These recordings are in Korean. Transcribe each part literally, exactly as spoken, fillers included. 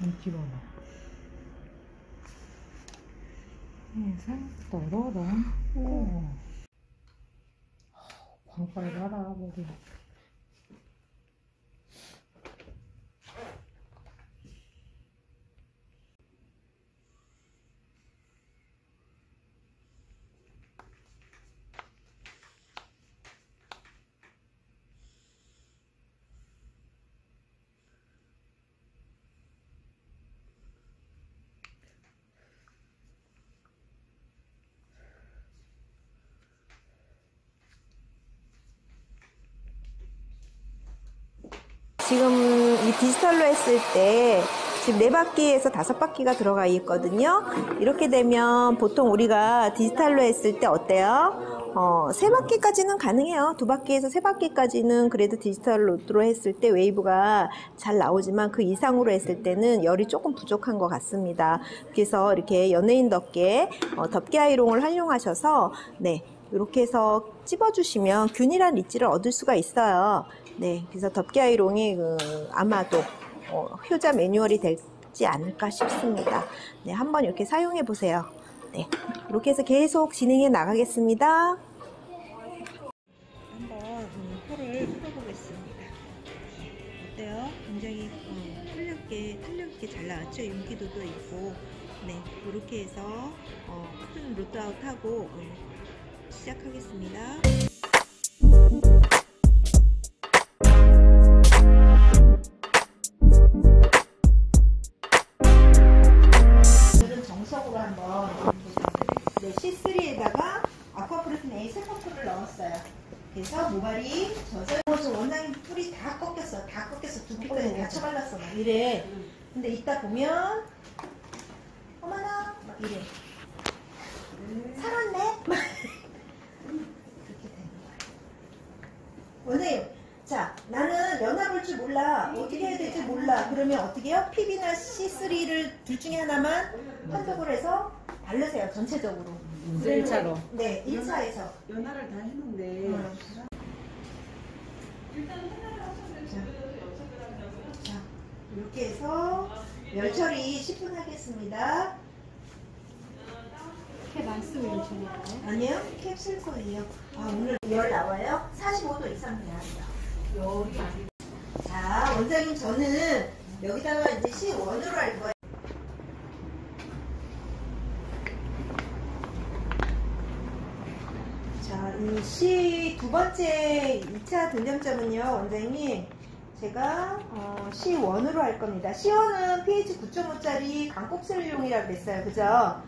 인기로만 해서 떠러렁. 오, 광빨 봐라 머리. 지금 이 디지털로 했을 때 지금 네 바퀴에서 다섯 바퀴가 들어가 있거든요. 이렇게 되면 보통 우리가 디지털로 했을 때 어때요? 어, 세 바퀴까지는 가능해요. 두 바퀴에서 세 바퀴까지는 그래도 디지털 로드로 했을 때 웨이브가 잘 나오지만 그 이상으로 했을 때는 열이 조금 부족한 것 같습니다. 그래서 이렇게 연예인 덮개, 어, 덮개 아이롱을 활용하셔서 네, 이렇게 해서 찝어주시면 균일한 리치를 얻을 수가 있어요. 네, 그래서 덮개 아이롱이 그 아마도 어, 효자 매뉴얼이 되지 않을까 싶습니다. 네, 한번 이렇게 사용해 보세요. 네, 이렇게 해서 계속 진행해 나가겠습니다. 한번 펄을 풀어보겠습니다. 어때요? 굉장히 음, 탄력있게, 탄력있게 잘 나왔죠? 윤기도도 있고, 네, 이렇게 해서 어, 큰 로드아웃하고 음, 시작하겠습니다. 씨쓰리에다가 아쿠아프루틴 A 세포풀을 넣었어요. 그래서 모발이 젖어. 원장님 뿌리 다 꺾였어. 다 꺾였어. 두피까지 다 쳐발랐어. 막 이래. 근데 이따 보면 어머나 막 이래. 살았네? 막 이렇게 되는 거야. 원장님, 자, 나는 연화 볼 줄 몰라. 어떻게 해야 될지 몰라. 그러면 어떻게 해요? 피비나 씨쓰리를 둘 중에 하나만 선택을 해서 바르세요. 전체적으로. 음, 일 차로. 네, 일 차에서. 연화를 다 했는데. 음. 일단 하나를 하셨는데 주변에서 연착을 한다고요? 자, 이렇게 해서 열 처리 십 분 하겠습니다. 캡 안 쓰면 열 처리인가요? 아니요, 캡 쓸 거예요. 아, 오늘 열 나와요? 사십오 도 이상 돼야 돼요. 열이 아니고. 자, 원장님 저는 여기다가 이제 씨 원으로 할 거예요. 이 씨 두 번째 이 차 등장점은요, 원장님, 제가 어, 씨 원으로 할 겁니다. 씨 원은 pH 구 점 오짜리 강곱슬용이라고 그랬어요. 그죠?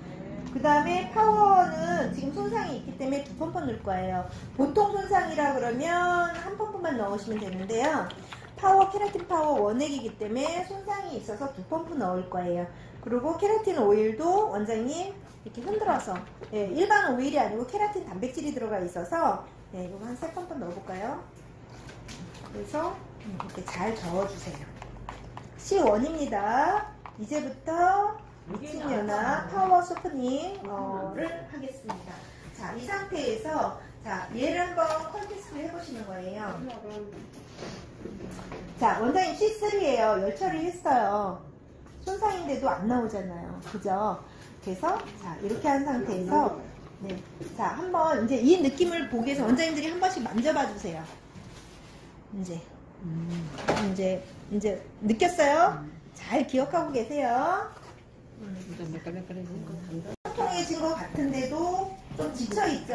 그 다음에 파워는 지금 손상이 있기 때문에 두 펌프 넣을 거예요. 보통 손상이라 그러면 한 펌프만 넣으시면 되는데요. 파워, 케라틴 파워 원액이기 때문에 손상이 있어서 두 펌프 넣을 거예요. 그리고 케라틴 오일도 원장님 이렇게 흔들어서, 예, 일반 오일이 아니고 케라틴 단백질이 들어가 있어서, 예, 이거 한 세 펌프 넣어볼까요? 그래서 이렇게 잘 저어주세요. 씨 원입니다. 이제부터 미친 연화 파워 소프닝을 하겠습니다. 자, 이 상태에서 자, 얘를 한번 컨테스트 해보시는 거예요. 자, 원장님 씨 쓰리예요. 열 처리했어요. 손상인데도 안 나오잖아요. 그죠? 그래서 자, 이렇게 한 상태에서 네, 자, 한번 이제 이 느낌을 보기 위해서 원장님들이 한 번씩 만져봐 주세요. 이제 음. 이제 이제 느꼈어요? 음. 잘 기억하고 계세요. 통통해진 음. 것 같은데도 좀 지쳐 있죠.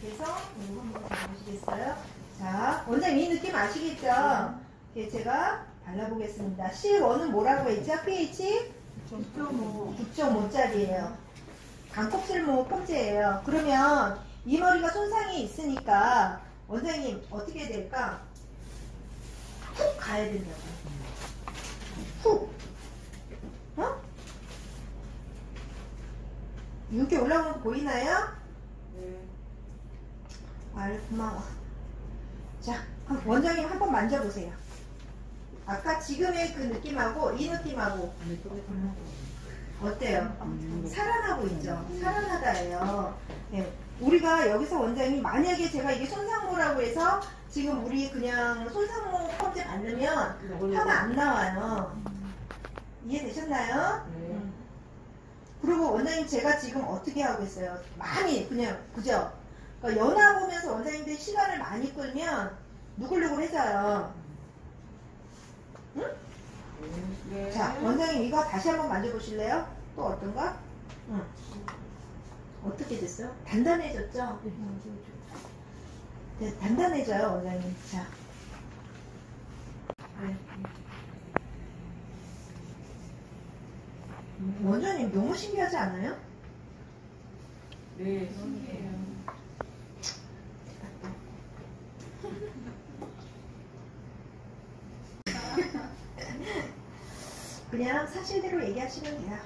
그래서 이거 한번 보시겠어요? 자, 원장님 이 느낌 아시겠죠? 음. 제가 발라보겠습니다. 씨 원은 뭐라고 했죠? pH 구 점 오짜리예요. 강곱슬모 펌제예요. 그러면 이 머리가 손상이 있으니까 원장님 어떻게 해야 될까? 훅 가야 된다고. 훅. 어? 이렇게 올라오는 거 보이나요? 네. 아유, 고마워. 자, 원장님 한번 만져보세요. 아까 지금의 그 느낌하고 이 느낌하고 어때요? 살아나고 있죠? 살아나다예요. 네. 우리가 여기서 원장님 만약에 제가 이게 손상모라고 해서 지금 우리 그냥 손상모 펌제 받으면 화가 안 나와요. 이해되셨나요? 네. 그리고 원장님 제가 지금 어떻게 하고 있어요? 많이 그냥 그죠? 그러니까 연화 보면서 원장님들 시간을 많이 끌면 누글누글 해져요. 응? 네. 자, 원장님 이거 다시 한번 만져보실래요? 또 어떤가? 응. 어떻게 됐어요? 단단해졌죠? 네. 네, 단단해져요, 원장님. 자. 네. 원장님 너무 신기하지 않아요? 네, 신기해요. 그냥 사실대로 얘기하시면 돼요.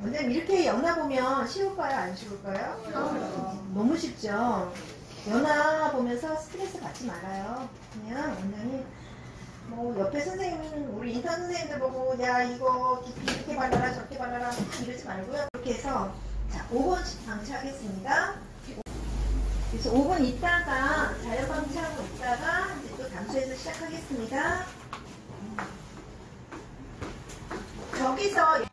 원장님 이렇게 연화 보면 쉬울까요? 안 쉬울까요? 어. 너무 쉽죠? 연화 보면서 스트레스 받지 말아요. 그냥 원장님 뭐 옆에 선생님, 우리 인턴 선생님들 보고 야 이거 깊이 이렇게 발라라 저렇게 발라라 이러지 말고요. 이렇게 해서 자 오 분씩 방치하겠습니다. 그래서 오 분 있다가 자연 방치하고 있다가 이제 또 감소해서 시작하겠습니다. 여기서